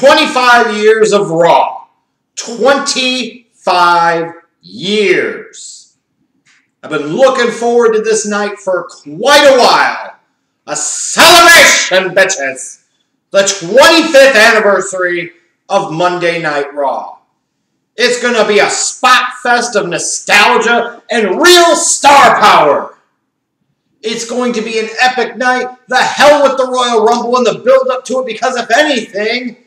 25 years of Raw. 25 years. I've been looking forward to this night for quite a while. A celebration, bitches. The 25th anniversary of Monday Night Raw. It's going to be a spot fest of nostalgia and real star power. It's going to be an epic night. The hell with the Royal Rumble and the build-up to it, because if anything,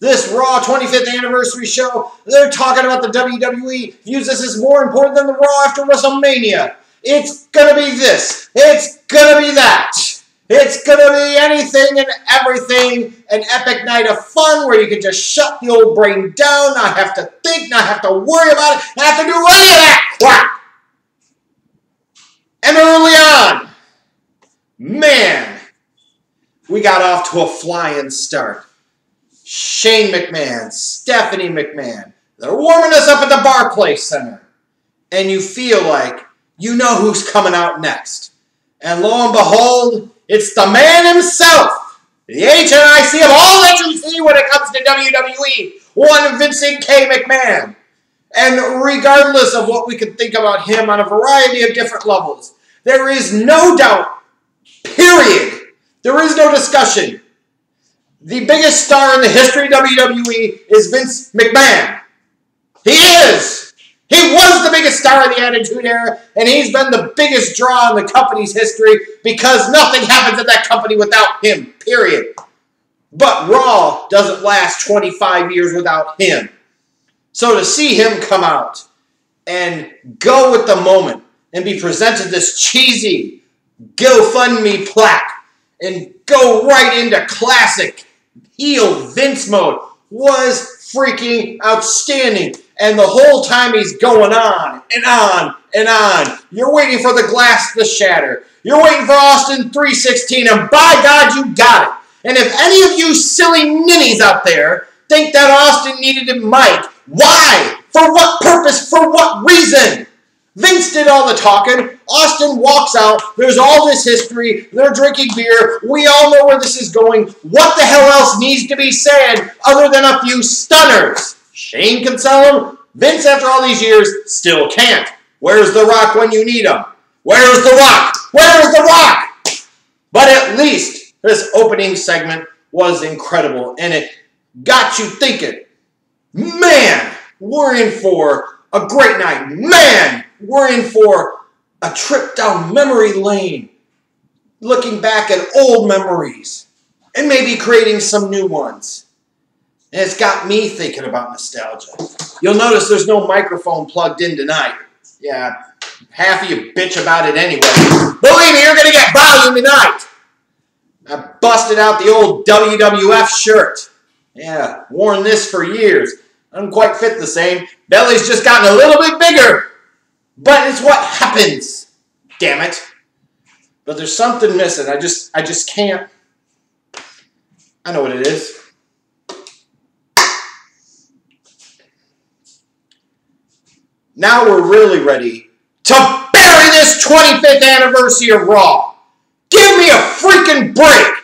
this Raw 25th anniversary show, they're talking about the WWE, views this as more important than the Raw after WrestleMania. It's going to be this. It's going to be that. It's going to be anything and everything. An epic night of fun where you can just shut the old brain down, not have to think, not have to worry about it, not have to do any of that crap. And early on, man, we got off to a flying start. Shane McMahon, Stephanie McMahon, they're warming us up at the Barclays Center. And you feel like you know who's coming out next. And lo and behold, it's the man himself. The HNIC of all HNC when it comes to WWE. One Vincent K. McMahon. And regardless of what we can think about him on a variety of different levels, there is no doubt, period, there is no discussion, the biggest star in the history of WWE is Vince McMahon. He is. He was the biggest star in the Attitude Era, and he's been the biggest draw in the company's history because nothing happens at that company without him, period. But Raw doesn't last 25 years without him. So to see him come out and go with the moment and be presented this cheesy GoFundMe plaque and go right into classic heel Vince mode was freaking outstanding. And the whole time he's going on and on and on. You're waiting for the glass to shatter. You're waiting for Austin 3:16, and by God, you got it. And if any of you silly ninnies out there think that Austin needed a mic, why? For what purpose? For what reason? Vince did all the talking. Austin walks out. There's all this history. They're drinking beer. We all know where this is going. What the hell else needs to be said other than a few stunners? Shane can sell them. Vince, after all these years, still can't. Where's The Rock when you need him? Where's The Rock? Where's The Rock? But at least this opening segment was incredible, and it got you thinking, man, we're in for a great night. Man, we're in for a trip down memory lane, looking back at old memories and maybe creating some new ones. And it's got me thinking about nostalgia. You'll notice there's no microphone plugged in tonight. Yeah, half of you bitch about it anyway. Believe me, you're going to get volume tonight. I busted out the old WWF shirt. Yeah, worn this for years. Doesn't quite fit the same. Belly's just gotten a little bit bigger. But it's what happens, damn it. But there's something missing. I just can't. I know what it is. Now we're really ready to bury this 25th anniversary of Raw. Give me a freaking break.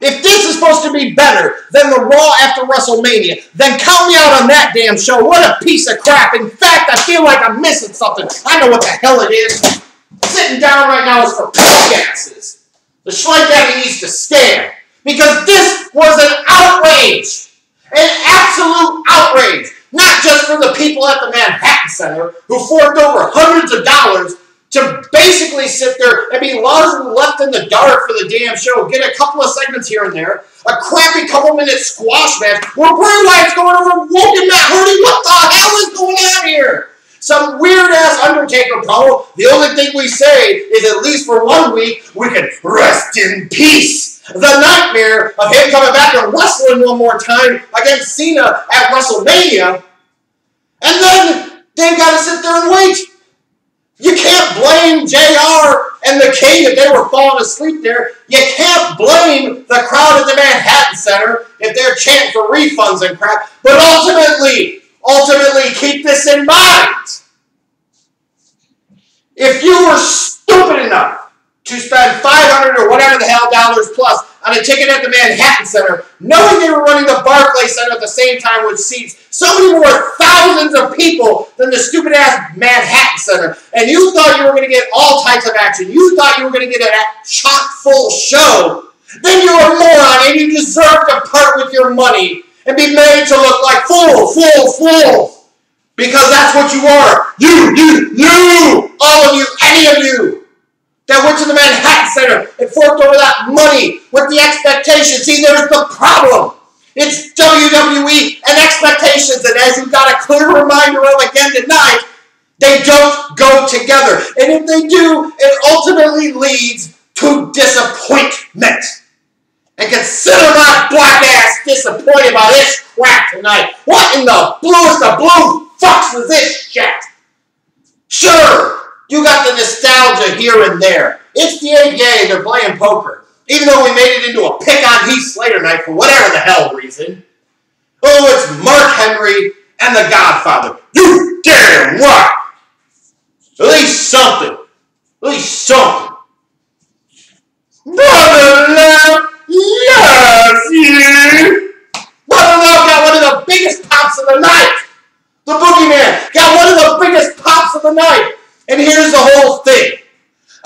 If this is supposed to be better than the Raw after WrestleMania, then count me out on that damn show. What a piece of crap. In fact, I feel like I'm missing something. I know what the hell it is. Sitting down right now is for podcasters. The Schleidaddy needs to stand. Because this was an outrage. An absolute outrage. Not just for the people at the Manhattan Center who forked over hundreds of dollars to basically sit there and be left in the dark for the damn show, get a couple of segments here and there, a crappy couple-minute squash match where Bray Wyatt's going over Woken Matt Hardy. What the hell is going on here? Some weird-ass Undertaker promo. The only thing we say is at least for 1 week we can rest in peace. The nightmare of him coming back and wrestling one more time against Cena at WrestleMania. And then they've got to sit there and wait. You can't blame J.R. and the King if they were falling asleep there. You can't blame the crowd at the Manhattan Center if they're chanting for refunds and crap. But ultimately, keep this in mind. If you were stupid enough to spend $500 or whatever the hell dollars plus on a ticket at the Manhattan Center, knowing they were running the Barclays Center at the same time with seats so many more thousands of people than the stupid-ass Manhattan Center, and you thought you were going to get all types of action. You thought you were going to get a chock-full show. Then you're a moron, and you deserve to part with your money and be made to look like fools. Because that's what you are. You, all of you, any of you that went to the Manhattan Center and forked over that money with the expectations. See, there's the problem. It's WWE and expectations. And as you've got a clear reminder of again tonight, they don't go together. And if they do, it ultimately leads to disappointment. And consider my black ass disappointed by this crap tonight. What in the bluest of blue fucks is this shit? Sure, you got the nostalgia here and there. It's the APA, they're playing poker. Even though we made it into a pick on Heath Slater night for whatever the hell reason. Oh, it's Mark Henry and The Godfather. You damn right! At least something. At least something. Yes, you! Brother Love got one of the biggest pops of the night! The Boogeyman got one of the biggest pops of the night! And here's the whole thing.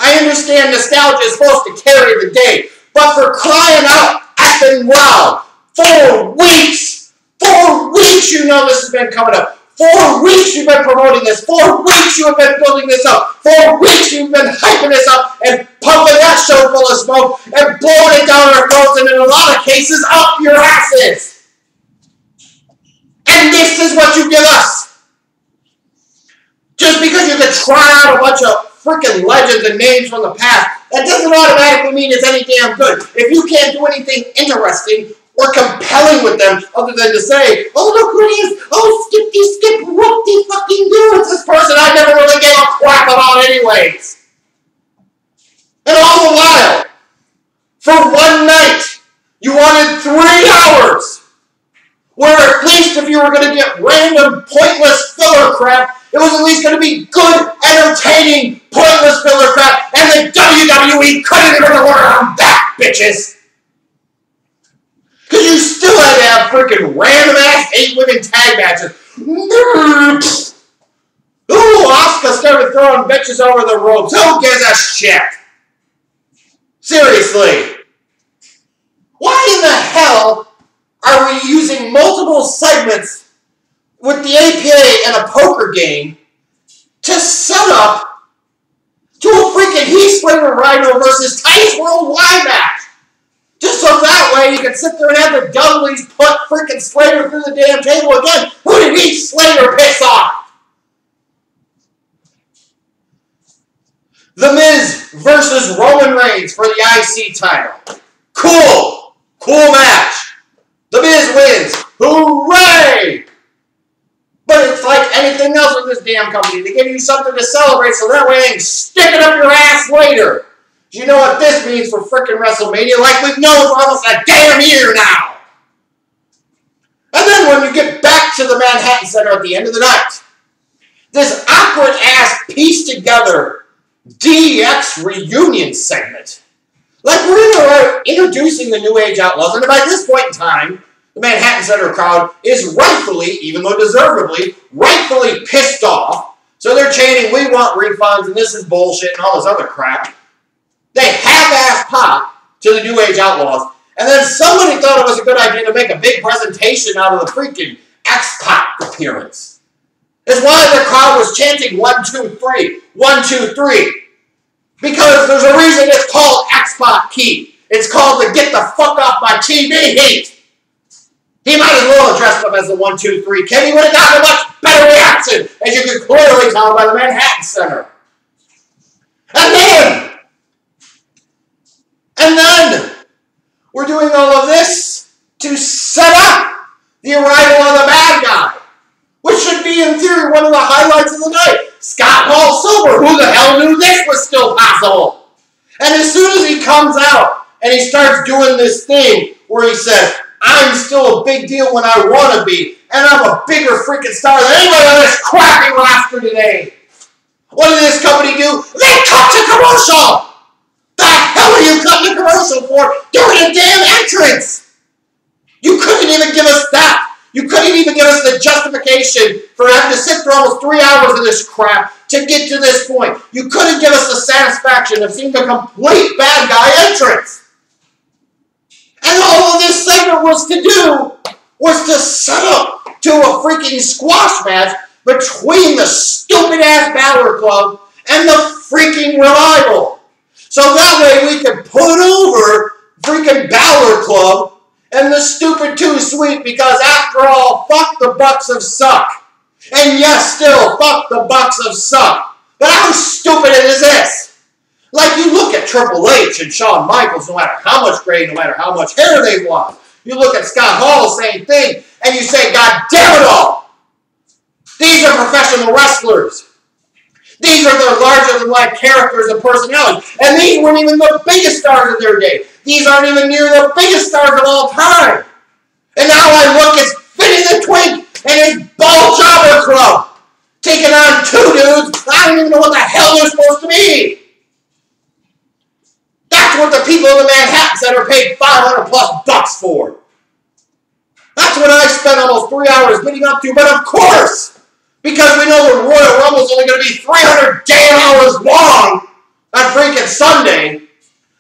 I understand nostalgia is supposed to carry the day, but for crying out, effing wow! 4 weeks! 4 weeks you know this has been coming up! 4 weeks you've been promoting this. 4 weeks you have been building this up. 4 weeks you've been hyping this up and pumping that show full of smoke and blowing it down our throats and in a lot of cases up your asses. And this is what you give us. Just because you can try out a bunch of freaking legends and names from the past, that doesn't automatically mean it's any damn good. If you can't do anything interesting or compelling with them, other than to say, oh, look who it is, oh, skip, what the fucking do, it's this person I never really gave a crap about anyways. And all the while, for one night, you wanted 3 hours, where at least if you were going to get random, pointless filler crap, it was at least going to be good, entertaining, pointless filler crap, and the WWE couldn't even work on that, bitches. Because you still had to have freaking random-ass 8-women tag matches. Ooh, Asuka started throwing bitches over the ropes. Who gives a shit? Seriously. Why in the hell are we using multiple segments with the APA and a poker game to set up to a freaking Heath Slater Rhino versus Titus Worldwide match? Just so that way you can sit there and have the Dudley's put freaking Slater through the damn table again. Who did he Slater piss off? The Miz versus Roman Reigns for the IC title. Cool. Cool match. The Miz wins. Hooray! But it's like anything else with this damn company. They give you something to celebrate so that way they can stick it up your ass later. Do you know what this means for frickin' WrestleMania? Like we've known for almost a damn year now! And then when you get back to the Manhattan Center at the end of the night, this awkward-ass, pieced-together DX reunion segment. Like we're introducing the New Age Outlaws, and by this point in time, the Manhattan Center crowd is rightfully, even though deservedly, rightfully pissed off. So they're chanting, we want refunds, and this is bullshit, and all this other crap. They half-ass pop to the New Age Outlaws, and then somebody thought it was a good idea to make a big presentation out of the freaking X-Pac appearance. It's why the crowd was chanting 1, 2, 3, 1, 2, 3, because there's a reason it's called X-Pac Key. It's called the get the fuck off my TV heat. He might as well have dressed up as the 1, 2, 3 kid. He would have gotten a much better reaction, as you can clearly tell by the Manhattan Center. And then. We're doing all of this to set up the arrival of the bad guy, which should be, in theory, one of the highlights of the night. Scott Hall Silver, who the hell knew this was still possible? And as soon as he comes out and he starts doing this thing where he says, I'm still a big deal when I want to be, and I'm a bigger freaking star than anybody on this crappy roster today. What did this company do? They cut to commercial! The hell? hell are you cutting a commercial for during a damn entrance? You couldn't even give us that. You couldn't even give us the justification for having to sit for almost 3 hours of this crap to get to this point. You couldn't give us the satisfaction of seeing the complete bad guy entrance. And all of this segment was to do was to set up to a freaking squash match between the stupid-ass Balor Club and the freaking Revival. So that way we could put over freaking Balor Club and the stupid Too Sweet, because after all, fuck the Bucks of Suck. And yes, still, fuck the Bucks of Suck. But how stupid is this? Like, you look at Triple H and Shawn Michaels, no matter how much gray, no matter how much hair they've lost. You look at Scott Hall, same thing, and you say, God damn it all! These are professional wrestlers. These are their larger-than-life characters and personalities. And these weren't even the biggest stars of their day. These aren't even near the biggest stars of all time. And now I look at Vinny the Twink and his ball jobber club taking on two dudes. I don't even know what the hell they're supposed to be. That's what the people in the Manhattan Center paid $500+ for. That's what I spent almost 3 hours leading up to, but of course, because we know the Royal Rumble is only going to be 300 damn hours long on freaking Sunday,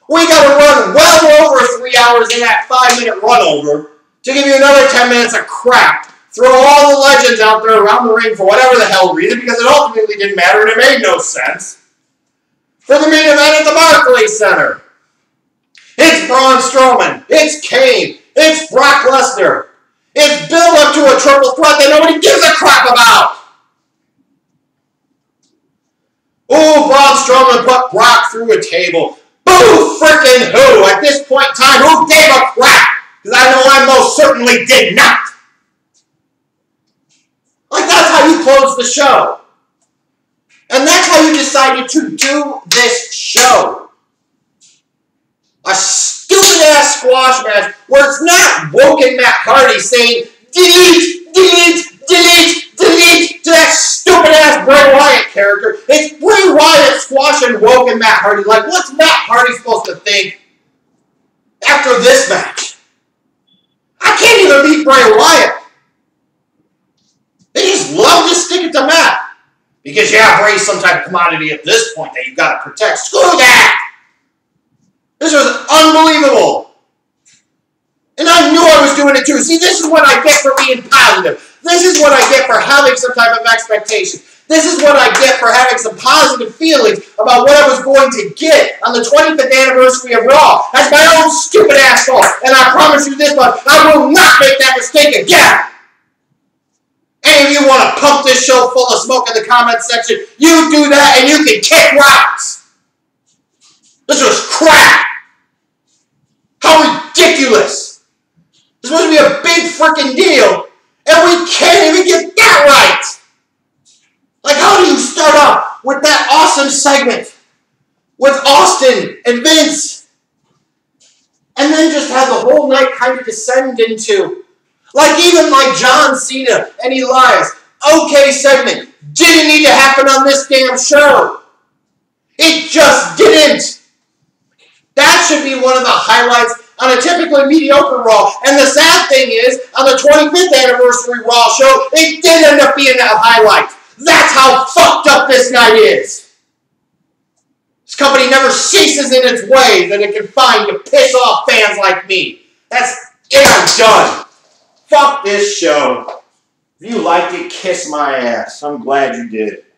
we got to run well over 3 hours in that 5-minute run over to give you another 10 minutes of crap. Throw all the legends out there around the ring for whatever the hell reason, because it ultimately didn't matter and it made no sense. For the main event at the Barclays Center, it's Braun Strowman, it's Kane, it's Brock Lesnar. It's built up to a triple threat that nobody gives a crap about. Ooh, Braun Strowman put Brock through a table. Boo, frickin' who? At this point in time, who gave a crap? Because I know I most certainly did not. Like, that's how you close the show. And that's how you decided to do this show. A stupid-ass squash match where it's not Woken Matt Hardy saying, delete, delete, delete, delete to that stupid-ass Bray Wyatt character. It's Bray Wyatt squashing Woken Matt Hardy. Like, what's Matt Hardy supposed to think after this match? I can't even beat Bray Wyatt. They just love to stick it to Matt. Because, yeah, Bray's some type of commodity at this point that you've got to protect. Screw that! This was unbelievable. And I knew I was doing it too. See, this is what I get for being positive. This is what I get for having some type of expectation. This is what I get for having some positive feelings about what I was going to get on the 25th anniversary of Raw. That's my own stupid asshole. And I promise you this much, I will not make that mistake again. Any of you want to pump this show full of smoke in the comment section, you do that and you can kick rocks. This was crap. How ridiculous. This was supposed to be a big freaking deal, and we can't even get that right. Like, how do you start off with that awesome segment with Austin and Vince, and then just have the whole night kind of descend into... Like, even like John Cena and Elias, okay segment, didn't need to happen on this damn show. It just didn't. That should be one of the highlights on a typically mediocre Raw. And the sad thing is, on the 25th anniversary Raw show, it did end up being that highlight. That's how fucked up this night is. This company never ceases in its ways that it can find to piss off fans like me. That's it, I'm done. Fuck this show. If you liked it, kiss my ass. I'm glad you did.